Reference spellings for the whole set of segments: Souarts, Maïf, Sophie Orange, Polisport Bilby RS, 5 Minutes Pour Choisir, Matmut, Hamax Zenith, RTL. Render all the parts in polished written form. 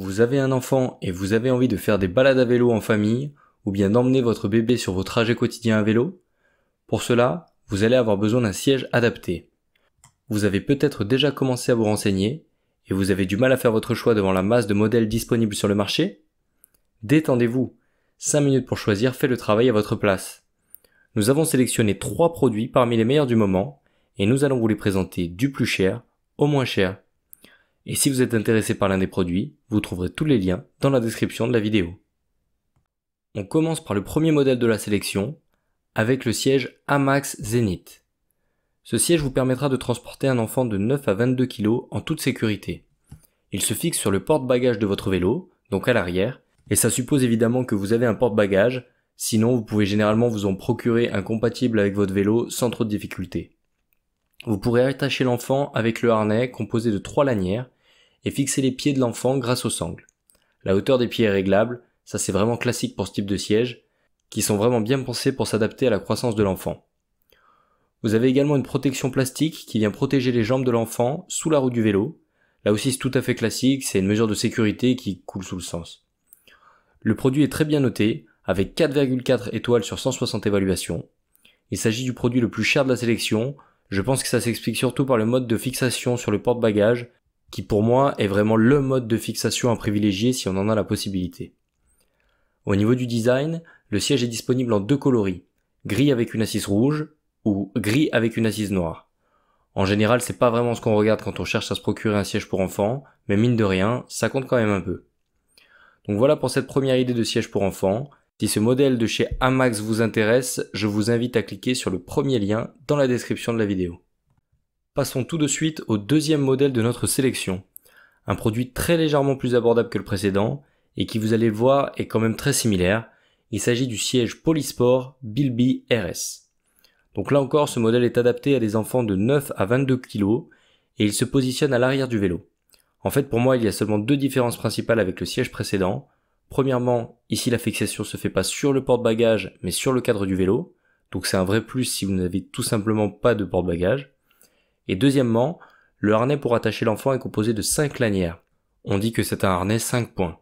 vous avez un enfant et vous avez envie de faire des balades à vélo en famille, ou bien d'emmener votre bébé sur vos trajets quotidiens à vélo, pour cela, vous allez avoir besoin d'un siège adapté. Vous avez peut-être déjà commencé à vous renseigner, et vous avez du mal à faire votre choix devant la masse de modèles disponibles sur le marché? Détendez-vous, 5 minutes pour choisir fait le travail à votre place. Nous avons sélectionné 3 produits parmi les meilleurs du moment, et nous allons vous les présenter du plus cher au moins cher. Et si vous êtes intéressé par l'un des produits, vous trouverez tous les liens dans la description de la vidéo. On commence par le premier modèle de la sélection, avec le siège Hamax Zenith. Ce siège vous permettra de transporter un enfant de 9 à 22 kg en toute sécurité. Il se fixe sur le porte-bagages de votre vélo, donc à l'arrière, et ça suppose évidemment que vous avez un porte-bagages, sinon vous pouvez généralement vous en procurer un compatible avec votre vélo sans trop de difficultés. Vous pourrez attacher l'enfant avec le harnais composé de 3 lanières et fixer les pieds de l'enfant grâce aux sangles. La hauteur des pieds est réglable, ça c'est vraiment classique pour ce type de siège, qui sont vraiment bien pensés pour s'adapter à la croissance de l'enfant. Vous avez également une protection plastique qui vient protéger les jambes de l'enfant sous la roue du vélo. Là aussi c'est tout à fait classique, c'est une mesure de sécurité qui coule sous le sens. Le produit est très bien noté, avec 4,4 étoiles sur 160 évaluations. Il s'agit du produit le plus cher de la sélection. Je pense que ça s'explique surtout par le mode de fixation sur le porte-bagages, qui pour moi est vraiment le mode de fixation à privilégier si on en a la possibilité. Au niveau du design, le siège est disponible en 2 coloris, gris avec une assise rouge ou gris avec une assise noire. En général, c'est pas vraiment ce qu'on regarde quand on cherche à se procurer un siège pour enfant, mais mine de rien, ça compte quand même un peu. Donc voilà pour cette première idée de siège pour enfant. Si ce modèle de chez Hamax vous intéresse, je vous invite à cliquer sur le premier lien dans la description de la vidéo. Passons tout de suite au deuxième modèle de notre sélection. Un produit très légèrement plus abordable que le précédent et qui, vous allez le voir, est quand même très similaire. Il s'agit du siège Polisport Bilby RS. Donc là encore, ce modèle est adapté à des enfants de 9 à 22 kg et il se positionne à l'arrière du vélo. En fait, pour moi, il y a seulement 2 différences principales avec le siège précédent. Premièrement, ici la fixation se fait pas sur le porte-bagages mais sur le cadre du vélo, donc c'est un vrai plus si vous n'avez tout simplement pas de porte-bagages. Et deuxièmement, le harnais pour attacher l'enfant est composé de 5 lanières. On dit que c'est un harnais 5 points.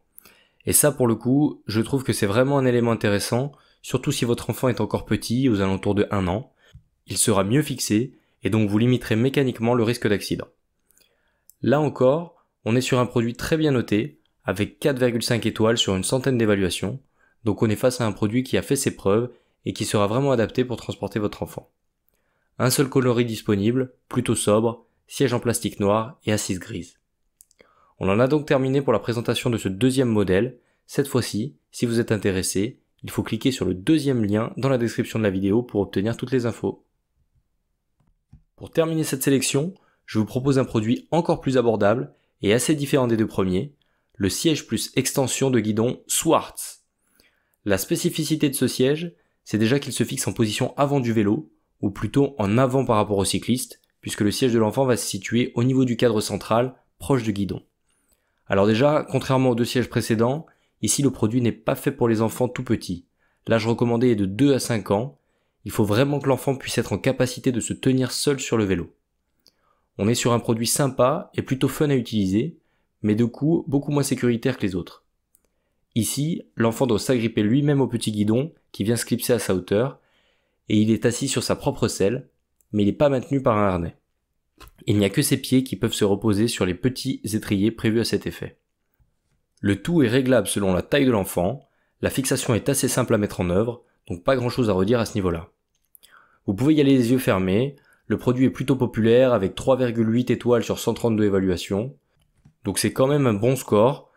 Et ça pour le coup, je trouve que c'est vraiment un élément intéressant, surtout si votre enfant est encore petit, aux alentours de 1 an. Il sera mieux fixé et donc vous limiterez mécaniquement le risque d'accident. Là encore, on est sur un produit très bien noté, avec 4,5 étoiles sur une centaine d'évaluations, donc on est face à un produit qui a fait ses preuves et qui sera vraiment adapté pour transporter votre enfant. Un seul coloris disponible, plutôt sobre, siège en plastique noir et assise grise. On en a donc terminé pour la présentation de ce deuxième modèle. Cette fois-ci, si vous êtes intéressé, il faut cliquer sur le deuxième lien dans la description de la vidéo pour obtenir toutes les infos. Pour terminer cette sélection, je vous propose un produit encore plus abordable et assez différent des deux premiers, le siège plus extension de guidon Souarts. La spécificité de ce siège, c'est déjà qu'il se fixe en position avant du vélo, ou plutôt en avant par rapport au cycliste, puisque le siège de l'enfant va se situer au niveau du cadre central, proche du guidon. Alors déjà, contrairement aux 2 sièges précédents, ici le produit n'est pas fait pour les enfants tout petits. L'âge recommandé est de 2 à 5 ans. Il faut vraiment que l'enfant puisse être en capacité de se tenir seul sur le vélo. On est sur un produit sympa et plutôt fun à utiliser, mais de coup, beaucoup moins sécuritaire que les autres. Ici, l'enfant doit s'agripper lui-même au petit guidon, qui vient se clipser à sa hauteur, et il est assis sur sa propre selle, mais il n'est pas maintenu par un harnais. Il n'y a que ses pieds qui peuvent se reposer sur les petits étriers prévus à cet effet. Le tout est réglable selon la taille de l'enfant, la fixation est assez simple à mettre en œuvre, donc pas grand chose à redire à ce niveau-là. Vous pouvez y aller les yeux fermés, le produit est plutôt populaire avec 3,8 étoiles sur 132 évaluations, donc c'est quand même un bon score.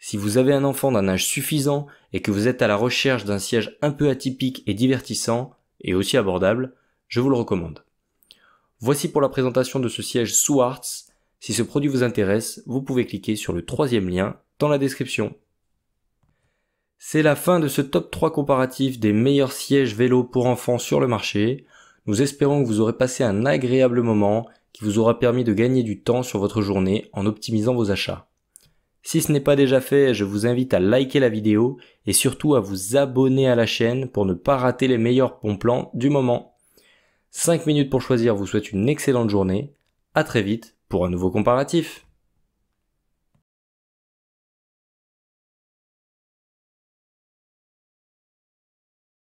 Si vous avez un enfant d'un âge suffisant et que vous êtes à la recherche d'un siège un peu atypique et divertissant, et aussi abordable, je vous le recommande. Voici pour la présentation de ce siège Souarts. Si ce produit vous intéresse, vous pouvez cliquer sur le troisième lien dans la description. C'est la fin de ce top 3 comparatif des meilleurs sièges vélo pour enfants sur le marché. Nous espérons que vous aurez passé un agréable moment qui vous aura permis de gagner du temps sur votre journée en optimisant vos achats. Si ce n'est pas déjà fait, je vous invite à liker la vidéo et surtout à vous abonner à la chaîne pour ne pas rater les meilleurs bons plans du moment. 5 minutes pour choisir vous souhaite une excellente journée. À très vite pour un nouveau comparatif.